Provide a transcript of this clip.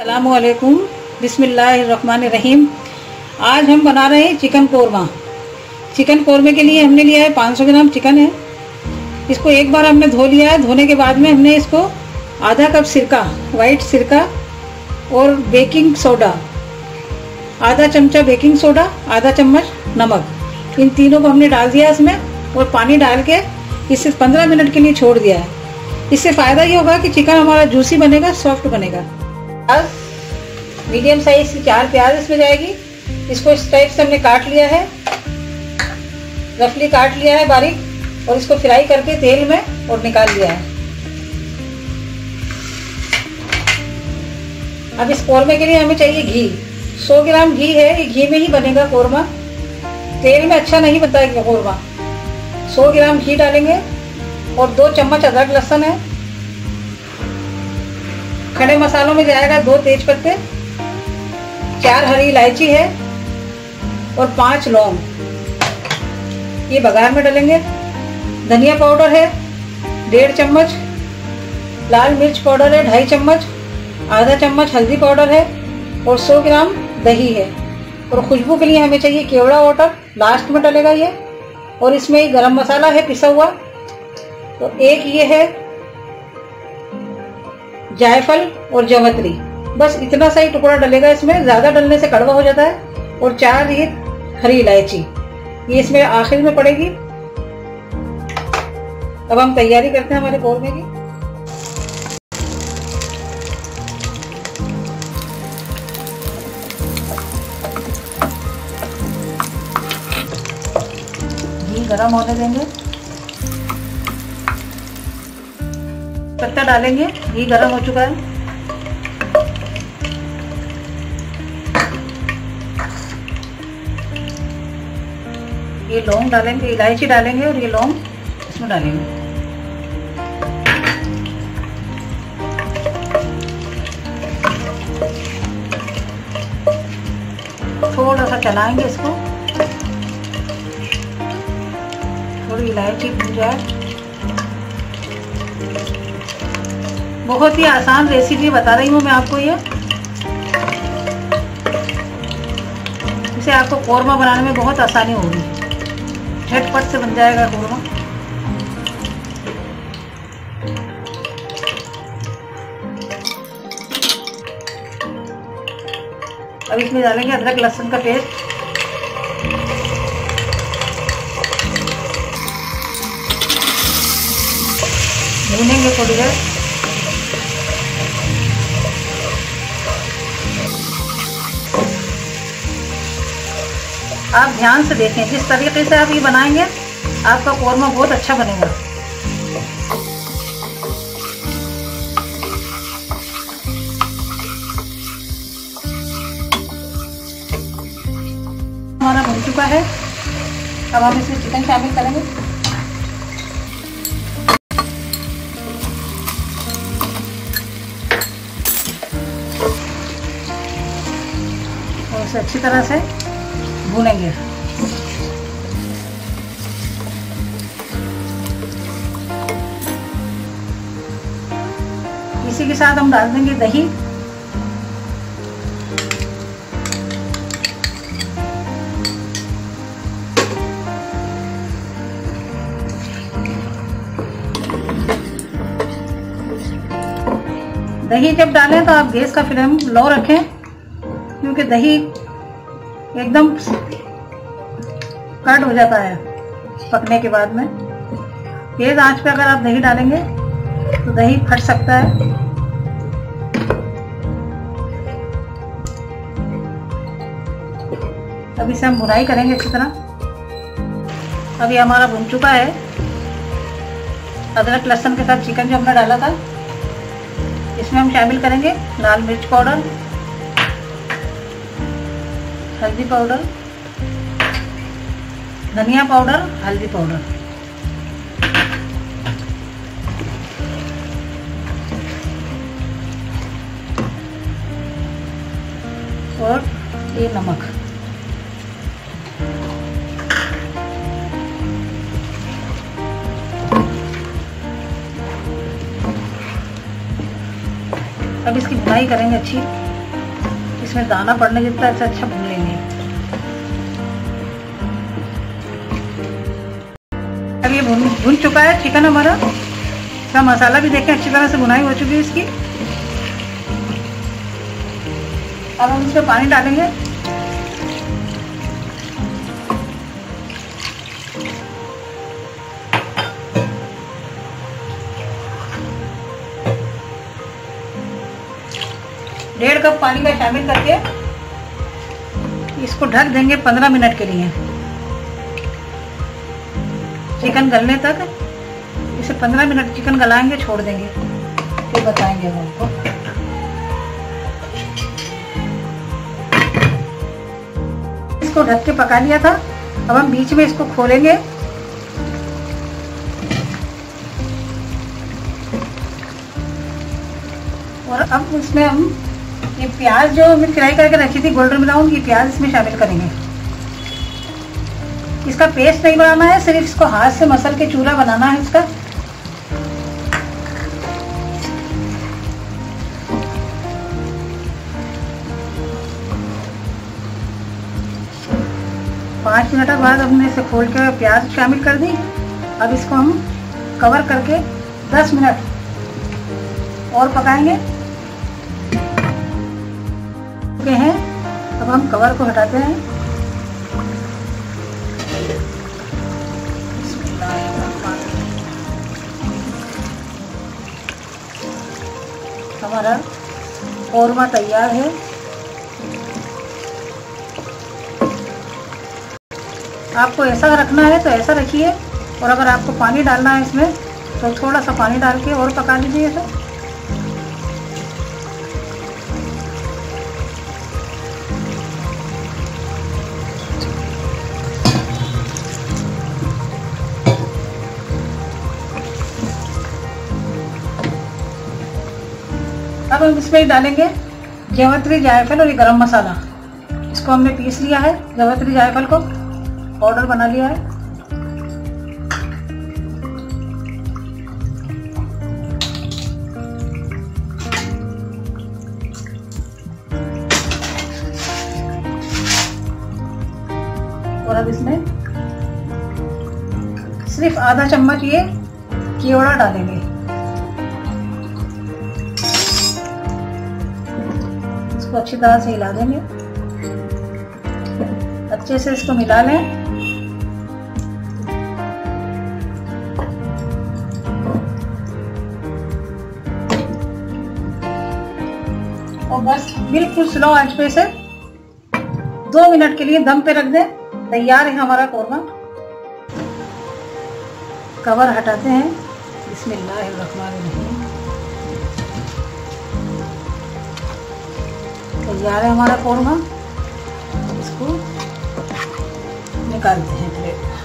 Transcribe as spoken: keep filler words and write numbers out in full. अस्सलामुअलैकुम, बिस्मिल्लाहिर्रहमानिर्रहीम। आज हम बना रहे हैं चिकन कोरमा। चिकन कोरमे के लिए हमने लिया है पाँच सौ ग्राम चिकन है। इसको एक बार हमने धो लिया है। धोने के बाद में हमने इसको आधा कप सिरका, वाइट सिरका और बेकिंग सोडा, आधा चमचा बेकिंग सोडा, आधा चम्मच नमक, इन तीनों को हमने डाल दिया इसमें और पानी डाल के इसे पंद्रह मिनट के लिए छोड़ दिया है। इससे फ़ायदा ये होगा कि चिकन हमारा जूसी बनेगा, सॉफ्ट बनेगा। अब मीडियम साइज की चार प्याज इसमें जाएगी। इसको इस टाइप से हमने काट लिया है, रफली काट लिया है बारीक, और इसको फ्राई करके तेल में और निकाल लिया है। अब इस कोरमे के लिए हमें चाहिए घी। सौ ग्राम घी है, ये घी में ही बनेगा कोरमा, तेल में अच्छा नहीं बनता है कोरमा। सौ ग्राम घी डालेंगे और दो चम्मच अदरक लहसुन है। खड़े मसालों में जाएगा दो तेज पत्ते, चार हरी इलायची है और पांच लौंग, ये बघार में डालेंगे। धनिया पाउडर है डेढ़ चम्मच, लाल मिर्च पाउडर है ढाई चम्मच, आधा चम्मच हल्दी पाउडर है और सौ ग्राम दही है। और खुशबू के लिए हमें चाहिए केवड़ा वाटर, लास्ट में डालेगा ये। और इसमें गरम मसाला है पिसा हुआ, तो एक ये है जायफल और जैवित्री, बस इतना सा ही टुकड़ा डलेगा इसमें, ज़्यादा डलने से कड़वा हो जाता है। और चार ये हरी इलायची, ये इसमें आखिर में पड़ेगी। अब हम तैयारी करते हैं हमारे कोरमे की। घी गरम होने देंगे, पत्ता डालेंगे, घी गरम हो चुका है। ये लौंग डालेंगे, इलायची डालेंगे और ये लौंग इसमें डालेंगे। थोड़ा सा चलाएंगे इसको, थोड़ी इलायची भून जाए। बहुत ही आसान रेसिपी बता रही हूँ मैं आपको ये। इसे आपको कोरमा बनाने में बहुत आसानी होगी, झटपट से बन जाएगा कोरमा। अब इसमें डालेंगे अदरक लहसुन का पेस्ट, भूनेंगे थोड़ी देर। आप ध्यान से देखें, जिस तरीके से आप ये बनाएंगे आपका कोरमा बहुत अच्छा बनेगा। हमारा बन चुका है। अब हम इसमें चिकन शामिल करेंगे। और इसे अच्छी तरह से भूनेंगे। इसी के साथ हम डाल देंगे दही। दही जब डालें तो आप गैस का फ्लेम लो रखें, क्योंकि दही एकदम कट हो जाता है पकने के बाद में। तेज आंच पे अगर आप दही डालेंगे तो दही फट सकता है। अब इसे हम भुनाई करेंगे अच्छी तरह। अब ये हमारा भुन चुका है। अदरक लहसुन के साथ चिकन जो हमने डाला था इसमें हम शामिल करेंगे लाल मिर्च पाउडर, हल्दी पाउडर, धनिया पाउडर, हल्दी पाउडर। और ये नमक। अब इसकी भुनाई करेंगे अच्छी। इसमें दाना पड़ने जितना अच्छा अच्छा भून लेंगे। अब ये भून भून चुका है चिकन हमारा, इसका मसाला भी देखें अच्छी तरह से भुनाई हो चुकी है इसकी। अब हम इसमें पानी डालेंगे। डेढ़ कप पानी का शामिल करके इसको ढक देंगे पंद्रह मिनट के लिए। चिकन गलने तक इसे पंद्रह मिनट चिकन गलाएंगे, छोड़ देंगे, फिर बताएंगे हम आपको। इसको ढक के पका लिया था, अब हम बीच में इसको खोलेंगे। और अब इसमें हम ये प्याज जो हमने फ्राई करके रखी थी गोल्डन ब्राउन, ये प्याज इसमें शामिल करेंगे। इसका पेस्ट नहीं बनाना है, सिर्फ इसको हाथ से मसल के चूरा बनाना है इसका। पाँच मिनट बाद हमने इसे खोल के प्याज शामिल कर दी। अब इसको हम कवर करके दस मिनट और पकाएंगे हैं। अब हम कवर को हटाते हैं। हमारा कोरमा तैयार है। आपको ऐसा रखना है तो ऐसा रखिए, और अगर आपको पानी डालना है इसमें तो थोड़ा सा पानी डाल के और पका लीजिए इसे। अब हम इसमें ही डालेंगे जैवित्री, जायफल और ये गरम मसाला। इसको हमने पीस लिया है, जैवित्री जायफल को पाउडर बना लिया है। और अब इसमें सिर्फ आधा चम्मच ये केवड़ा डालेंगे। इसको अच्छी तरह से हिला देंगे, अच्छे से इसको मिला लें। और बस बिल्कुल स्लो आंच पे से दो मिनट के लिए दम पे रख दें। तैयार है हमारा कोरमा। कवर हटाते हैं। बिस्मिल्लाहिर्रहमानिर्रहीम, तैयार है हमारा कोरमा। इसको निकालते हैं प्लेट।